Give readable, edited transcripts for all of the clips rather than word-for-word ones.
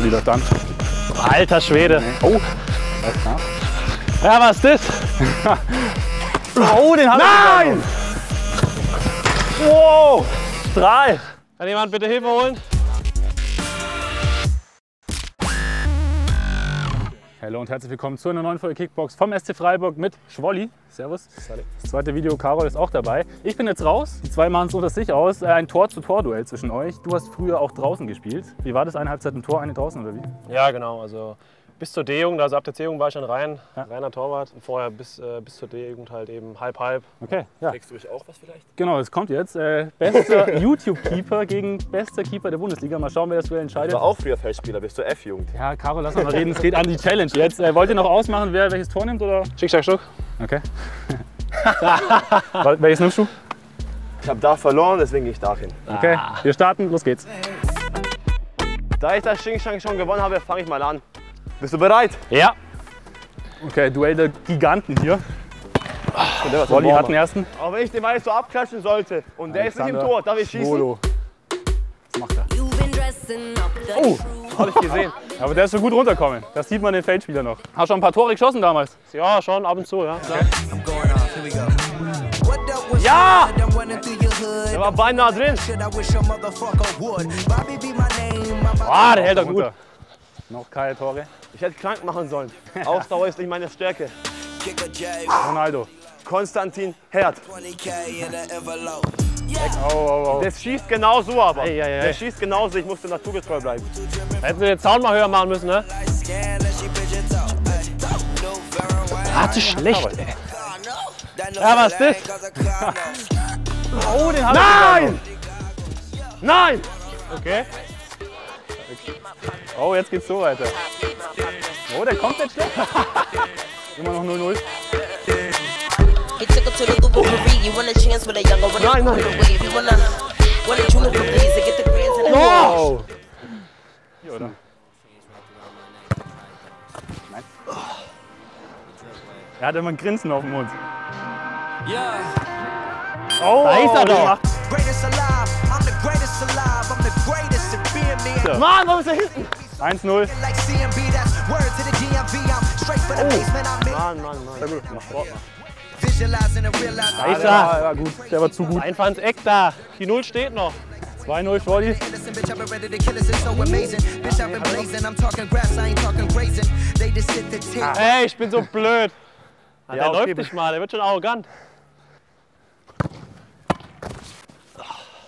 Schwolli doch dann. Alter Schwede. Nee. Oh. Ja, was ist das? Oh, den habe ich. Nein! Wow! 3. Kann jemand bitte Hilfe holen? Hallo und herzlich willkommen zu einer neuen Folge Kickbox vom SC Freiburg mit Schwolli. Servus. Das zweite Video, Karol ist auch dabei. Ich bin jetzt raus, die zwei machen es unter sich aus. Ein Tor-zu-Tor-Duell zwischen euch. Du hast früher auch draußen gespielt. Wie war das? Eine Halbzeit im Tor, eine draußen oder wie? Ja, genau. Also bis zur D-Jugend, also ab der C-Jugend war ich dann reiner Torwart. Und vorher bis zur D-Jugend halt eben halb-halb. Okay, ja. Kriegst du dich auch was vielleicht? Genau, das kommt jetzt. Bester YouTube-Keeper gegen bester Keeper der Bundesliga. Mal schauen, wer das Duell entscheidet. Du warst auch früher Feldspieler, bis zur F-Jugend. Ja, Karol, lass uns mal reden. Es geht an die Challenge jetzt. Wollt ihr noch ausmachen, wer welches Tor nimmt? Oder? Schick, Schack, Stuck. Okay. Welches nimmst du? Ich habe da verloren, deswegen gehe ich da hin. Okay, wir starten. Los geht's. Da ich das Schick-Schack schon gewonnen habe, fange ich mal an. Bist du bereit? Ja. Okay, Duell der Giganten hier. Schwolli hat den ersten. Aber wenn ich den mal so abklatschen sollte und der Alexander ist nicht im Tor, darf ich schießen? Schwolo. Was macht er? Oh, habe ich gesehen. Aber der ist so gut runtergekommen. Das sieht man den Feldspieler noch. Hast schon ein paar Tore geschossen damals? Ja, schon ab und zu, ja. Okay. Ja! Der war beinahe drin. Ah, der hält er gut. Noch keine Tore. Ich hätte krank machen sollen. Ausdauer ist nicht meine Stärke. Ronaldo. Konstantin Herd. Oh, oh, oh. Der schießt genau so, aber. Ei, ei, ei. Der schießt genauso. Ich musste naturgetreu bleiben. Hätten wir den Sound mal höher machen müssen, ne? Warte, schlecht, ey. Ja, was ist das? Oh, den hab ich. Nein! Nein! Okay. Oh, jetzt geht's so weiter. Oh, der kommt jetzt schlecht. Immer noch 0-0. Oh. Nein, nein. Oh. Hier, oder? Nein. Er hat immer ein Grinsen auf dem Mund. Oh, da ist er doch. Ja. Mann, warum ist er hinten? 1-0. Oh. Mann, Mann, Mann. Sehr gut. Da ist er. Ja, war gut. Der war zu gut. Einfach ins Eck da. Die 0 steht noch. 2-0, Schwolli. Ey, ich bin so blöd. Ja, der läuft nicht mal. Der wird schon arrogant.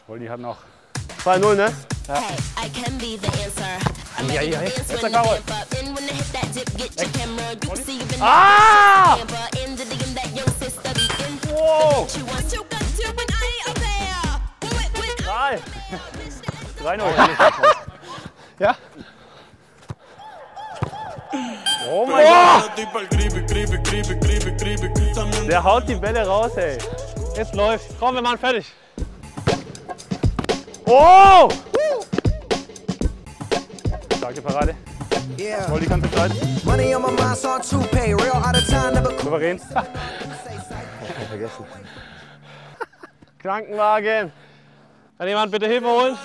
Schwolli hat noch. 2-0, ne? Ja. Ja, ja, ja. Jetzt der Karol. Ah! Wow! 3-0. Ja? Oh mein Gott! Der haut die Bälle raus, ey. Jetzt läuft. Komm, wir machen fertig. Oh! Starke Parade. Schwolli kann sich halten. Souverän. Krankenwagen. Kann jemand bitte Hilfe holen?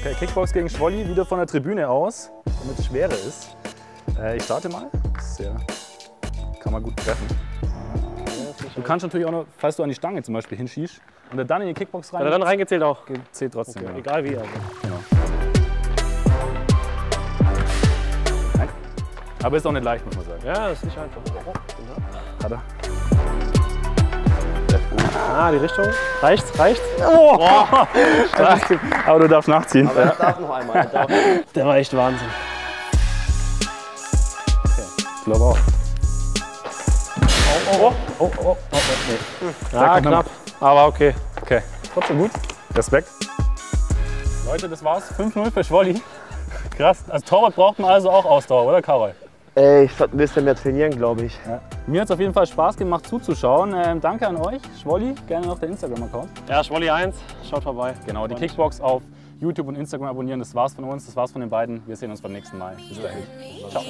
Okay, Kickbox gegen Schwolli, wieder von der Tribüne aus, damit es schwerer ist. Ich starte mal. Sehr. Kann man gut treffen. Du kannst natürlich auch noch, falls du an die Stange zum Beispiel hinschießt und dann in die Kickbox rein. Oder dann reingezählt auch. Zählt trotzdem. Okay, ja. Egal wie. Also. Genau. Nein. Aber ist auch nicht leicht, muss man sagen. Ja, ist nicht einfach. Hat er. Ah, die Richtung. Reicht's? Reicht's? Oh. Boah. Aber du darfst nachziehen. Aber ich darf noch einmal. Der war echt Wahnsinn. Okay. Ich glaube auch. Oh, oh, oh, oh, oh, nee. Ja, knapp, aber okay. Okay. Trotzdem gut. Respekt. Leute, das war's. 5-0 für Schwolli. Krass. Als Torwart braucht man also auch Ausdauer, oder Karol? Ey, ich sollte ein bisschen mehr trainieren, glaube ich. Ja. Mir hat es auf jeden Fall Spaß gemacht zuzuschauen. Danke an euch. Schwolli, gerne noch der Instagram-Account. Ja, Schwolli1. Schaut vorbei. Genau, die Kickbox auf YouTube und Instagram abonnieren. Das war's von uns, das war's von den beiden. Wir sehen uns beim nächsten Mal. Bis dahin. Ciao.